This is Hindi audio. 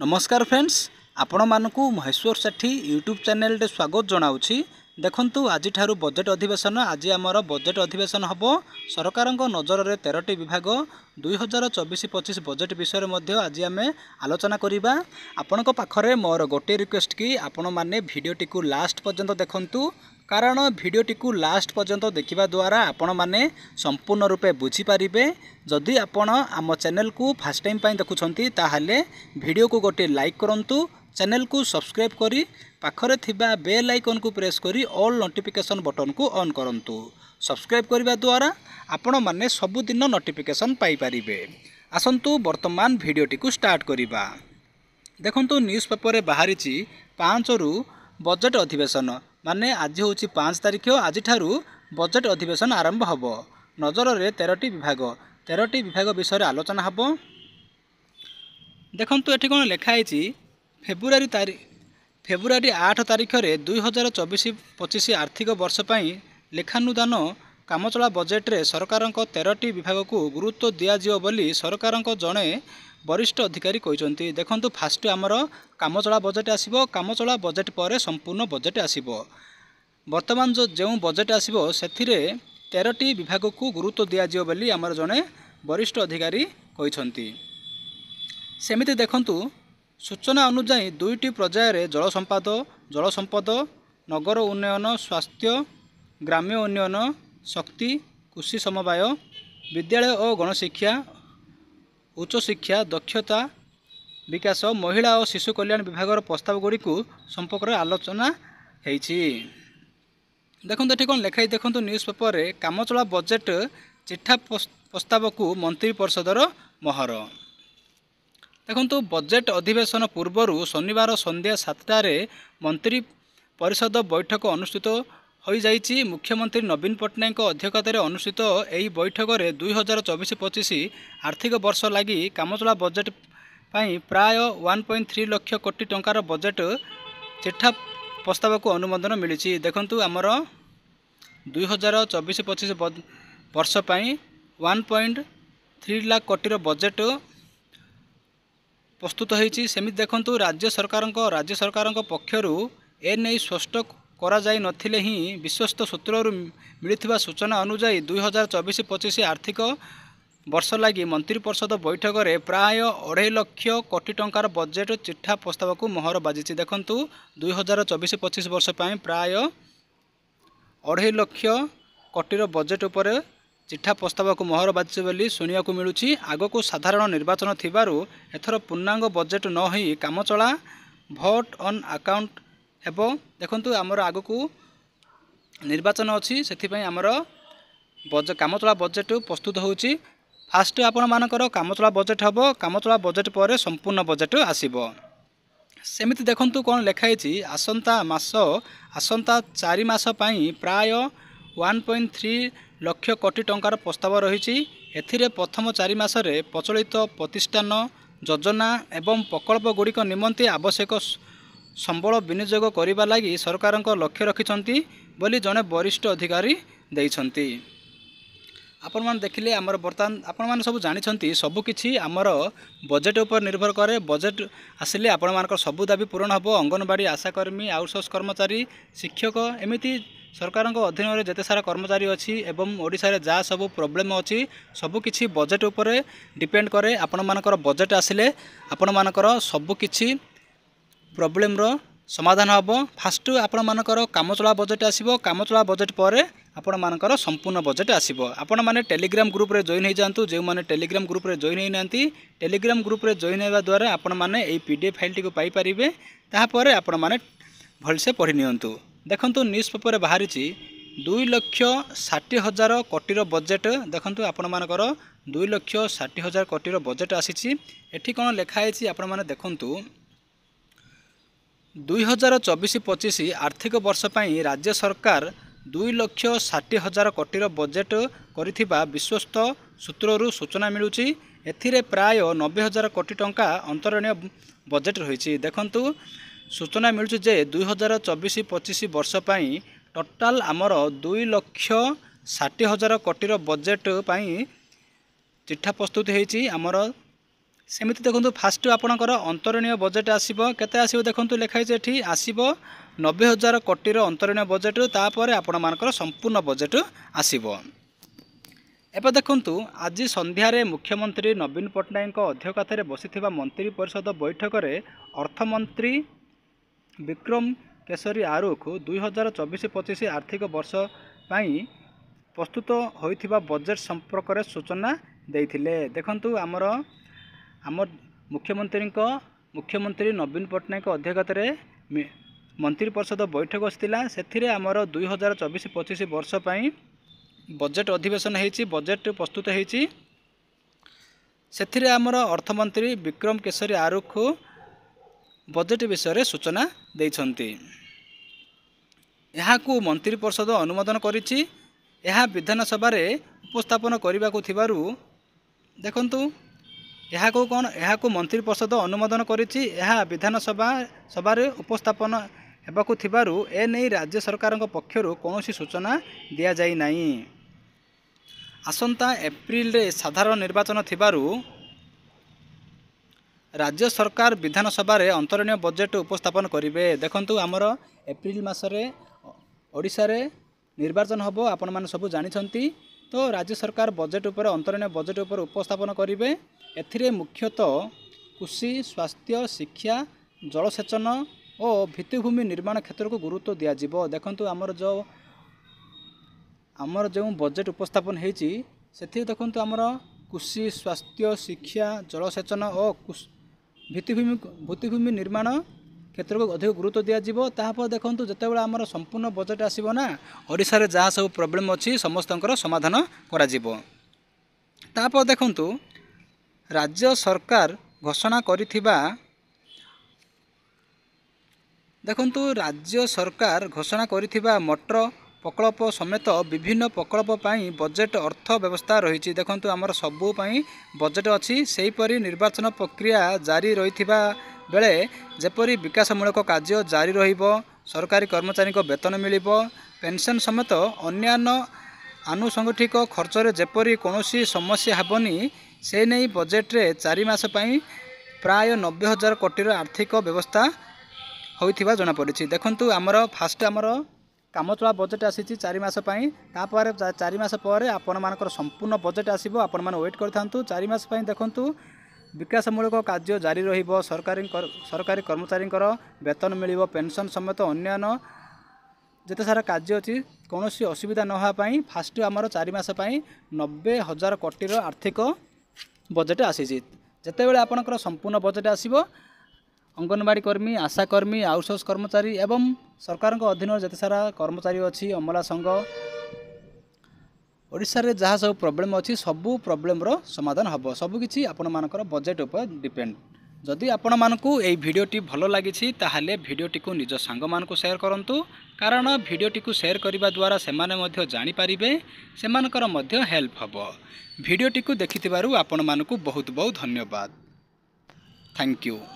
नमस्कार फ्रेंड्स, आपण मानकू महेश्वर सेठी यूट्यूब चैनल रे स्वागत जनाउछि। देखंतु आज ठारू बजेट अधिवेशन, आज आमर बजेट अधिवेशन हबो। सरकार नजर रे 13 टी विभाग 2024-25 बजेट विषय में आज आम आलोचना करिबा। आपण को पाखरे मोर गोटे रिक्वेस्ट की आपण माने भिडियोटी को लास्ट पर्यंत देखंतु, कारण भिडियोटी को लास्ट पर्यंत देखा द्वारा आपण माने संपूर्ण रूपे बुझीपारे। जदि आपण आम चैनल को फास्ट टाइम पर देखुंट, ताहले भिडियो को गोटे लाइक करूँ, चैनल को सब्सक्राइब करी पाखरे थिबा बेल आइकन को प्रेस करी ऑल नोटिफिकेशन बटन को ऑन करूँ। सब्सक्राइब करने द्वारा आपण माने सबुदिन नोटिफिकेशन पाई परिबे। आसंतु वर्तमान भिडियोटी को स्टार्ट करवा। देखंतु न्यूज़ पेपर बाहरी 5 रु बजेट अधिवेशन, माने आज होची 5 तारिख, आज ठारू बजेट अधिवेशन आरंभ हबो। नजर रे 13 टी विभाग विषय आलोचना हबो। देखंतु एठी कोन लेखा आइची, फेब्रुआरी 8 तारिख 2024-25 आर्थिक वर्ष पई लेखानुदान कामचला बजेट रे सरकार 13 टी विभाग को गुरुत्व दिया जियो बोली सरकार जणे वरिष्ठ अधिकारी कहते। देखो फास्ट आमर कामचला बजेट आसब, कामचला बजेट पर संपूर्ण बजेट आसब। बर्तमान जो बजेट आसब से 13 टी विभाग को गुरुत्व दिज्व बोली आमर जड़े वरिष्ठ अधिकारी कहते। सेमिति देखु सूचना अनुजाई 2 टी पर्यायर जल संपद, नगर उन्नयन, स्वास्थ्य, ग्राम्य उन्नयन, शक्ति, कृषि समवाय, विद्यालय और गणशिक्षा, उच्च शिक्षा, दक्षता विकास, महिला और शिशु कल्याण विभाग प्रस्ताव गुड़ी संपर्क आलोचना होती। देखो ये कौन लेखाई, देखो न्यूज़ पेपर में कामचला बजेट चिठा प्रस्ताव को मंत्रिपरिषदर मोहर। देखो बजेट अधिवेशन पूर्वर शनिवार संध्या 7 टार मंत्रिपरिषद बैठक अनुष्ठित होई जाइछि। मुख्यमंत्री नवीन पट्टनायक अध्यक्षतार अनुषित यह बैठक में 2024-25 आर्थिक वर्ष लगी कामचला बजेट प्राय 1.3 लाख कोटी टंकार बजेट चिठा प्रस्ताव को अनुमोदन मिली। देखंतु आमर 2024-25 वर्ष पई 1.3 लाख कोटी बजेट प्रस्तुत होती। सेमिति देखंतु राज्य सरकार पक्षर एने स्पष्ट करा जाई नथिले ही विश्वस्त सूत्ररु मिलिथिबा सूचना अनुसार 2024-25 आर्थिक वर्ष लगी मंत्रिपरिषद बैठक में प्राय 2.5 लाख कोटी टंकार बजेट चिठा प्रस्ताव को मोहर बाजी। देखंतु 2024-25 वर्ष पई प्राय 2.5 लाख कोटी बजेट उपर चिठा प्रस्ताव को मोहर बाजी बोली सुनिया को मिलूँ। आग को साधारण निर्वाचन थिबारु एथर पूर्णांग बजेट न होई कामचला भोट ऑन अकाउंट एबो। देखंतु आमर आग को निर्वाचन अच्छी से आमर कामचला बजेट प्रस्तुत होची। फास्ट आपण मानकर कामचला बजेट हबो, कामचला बजेट पर संपूर्ण बजेट आसीबो। सेमिति देखंतु कोन लेखाई आसंता 4 मास पई प्राय 1.3 लाख कोटी टंकार प्रस्ताव रही। एथिरे प्रथम 4 मास रे प्रचलित प्रतिष्ठान योजना एवं प्रकल्प गुड़िक निमंते आवश्यक संबल विनियोग करने लगी सरकार लक्ष्य रखिंट बोली जड़े वरिष्ठ अधिकारी देते। आपण मैंने देखिले आमर बर्तमान आपण मैंने सब जानी सबकि आमर बजेट उपर निर्भर करे। बजेट आसिले आपण मानकर सबु दाबी पूरण हम। अंगनवाड़ी, आशाकर्मी, आउटसोर्स कर्मचारी, शिक्षक, एमती सरकार अधीन में जिते सारा कर्मचारी अच्छी एवं ओडिशा जहाँ सब प्रोब्लेम अच्छी सबकि बजेट उपर डिपेंड करे। आपण मानकर बजेट आसिले आपण मानकर सबकि प्रॉब्लम रो समाधान हम। फास्ट आपण मानकर कामचला बजेट आसीबो, कामचला बजेट पर आपण मानकर संपूर्ण बजेट आसीबो। आपण माने टेलीग्राम ग्रुप रे जॉइन हो जांतु। जे माने टेलीग्राम ग्रुप रे जॉइन होइनांती, टेलीग्राम ग्रुप रे जॉइन हेबा द्वारा आपण माने एई पीडीएफ फाइल टी को पाई परिबे। ताहा परे आपण माने भलसे पढ़ी नियंतु। देखंतु न्यूज़ पेपर बाहरी 2,60,000 कोटी बजेट। देखंतु आपण मानकर 2,60,000 कोटी बजेट आसीछि। एठी कोन लेखा आइछि आपण माने देखंतु 2024-25 आर्थिक वर्ष पई राज्य सरकार 2,60,000 कोटी बजेट करिथिबा विश्वस्त सूत्ररु सूचना मिलूची। एथिरे प्राय 90,000 कोटी टंका अंतरणीय बजेट रही। देखंतु सूचना मिलूची जे 2024-25 वर्ष पई टोटाल आमर 2,60,000 कोटी बजेट पई चिठा प्रस्तुत होईची। आमर सेमती देखो फास्ट आपणकर अंतरणीय बजेट आसो के आस देखते लिखाई आसो 90,000 कोटी अंतरणीय बजेट तापर आपण मानकर संपूर्ण बजेट आसो। एबे देखंतु आज संध्यारे मुख्यमंत्री नवीन पट्टनायक अध्यक्षतार बसिथिबा मंत्री परिषद बैठक रे अर्थमंत्री विक्रम केसरी आरुख 2024-25 आर्थिक वर्ष प्रस्तुत होइथिबा बजेट संपर्क रे सूचना देइथिले। देखंतु आम मुख्यमंत्री नवीन पट्टनायक अध्यक्षतार मंत्रिपरिषद बैठक बसिथिला। सेथिरे आमर 2024-25 वर्ष पई बजेट अधिवेशन होती बजेट प्रस्तुत होती से आमर अर्थमंत्री विक्रम केसरी आरुख बजेट विषय सूचना देइछन्ति। यहाकू मंत्रिपरिषद अनुमोदन करिछि विधानसभा रे उपस्थापन करबाकू थिबारु देखंतु यहाकू कोन यहाकू मंत्रिपरिषद अनुमोदन करिछि विधानसभा रे उपस्थापन हेबाकू थिबारु एने राज्य सरकार पक्षरु कोनोसी सूचना दिया जाई नाही। आसंता एप्रिल रे साधारण निर्वाचन थिबारु राज्य सरकार विधानसभा रे अंतरणीय बजेट उपस्थापन करिवे। देखंतु आमर एप्रिल मासरे ओडिसा रे निर्वाचन हबो आपण माने सब जानिछन्ती। तो राज्य सरकार बजेट उपर अंतरणीय बजेट उपर उपस्थापन करिवे। एथिरे मुख्यतः कृषि, स्वास्थ्य, शिक्षा, जलसेचन और भित्तिभूमि निर्माण क्षेत्र को गुरुत्व दिया दिज्व। देखंतु आमर जो बजेट उपस्थापन होती से देखंतु आमर कृषि, स्वास्थ्य, शिक्षा, जलसेचन और भित्तिभूमि निर्माण क्षेत्र को अधिक गुरुत्व दिया दिज्व। तापर देखंतु जतेबेला आमर संपूर्ण बजेट आसीबो ना ओडिसा रे जहाँ सब प्रॉब्लम अच्छी समस्तंकर समाधान करा दिज्व। तापर देखंतु राज्य सरकार घोषणा करिथिबा देखंतु राज्य सरकार घोषणा करिथिबा मोटर प्रकल्प समेत विभिन्न प्रकल्प पई बजेट अर्थ व्यवस्था रही। देखंतु आमर सबु पई बजेट अछि। सेहीपरि निर्वाचन प्रक्रिया जारी रहिथिबा बेले जेपरि विकासमूलक कार्य जारी रहिबो, सरकारी कर्मचारी को वेतन मिलिबो, पेंशन समेत अन्यान्य आनुषंगिक खर्च रे जेपरि कोनोसी समस्या हेबोनी से नै बजेट रे 4 मास पई प्राय 90,000 कोटी रो आर्थिक व्यवस्था होइथिबा जना पड़िछि। देखंतु आमर फास्ट आमर कामचला बजेट आसीछि 4 मास पई। तापर 4 मास परे आपण मानकर संपूर्ण बजेट आसीबो। आपण मान वेट करथांतु 4 मास पई। देखंतु विकासमूलक कार्य जारी रहिबो, सरकारी कर्मचारी कर वेतन मिलिबो, पेंशन समेत अन्यान्य जते सारा कार्य अछि कोनोसी असुविधा न हा पई फास्ट आमर 4 मास पई 90,000 कोटी रो आर्थिक बजेट आसीछि। जते बेले आपनकर संपूर्ण बजेट आसीबो अंगनवाड़ी कर्मी, आशाकर्मी, आउटसोर्स कर्मचारी एवं सरकार को अधीन जते सारा कर्मचारी अच्छी अमला संघ ओडिसा रे जहाँ सब प्रॉब्लम अच्छी सबू प्रॉब्लम रो समाधान हबो। सबुकिछि आपण मानकर बजेट उपर डिपेंड। जदि आपण मानकू एई भिडियोटी भलो लागिछि ताहाले भिडियोटी को निज सांग मानकू शेयर करंतु, कारण भिडियोटी को शेयर करिबा द्वारा सेमाने मध्य जानि परिबे, सेमानकर मध्य हेल्प हबो। भिडियोटी को देखिथिबारु आपण मानकू बहुत बहुत धन्यवाद। Thank you.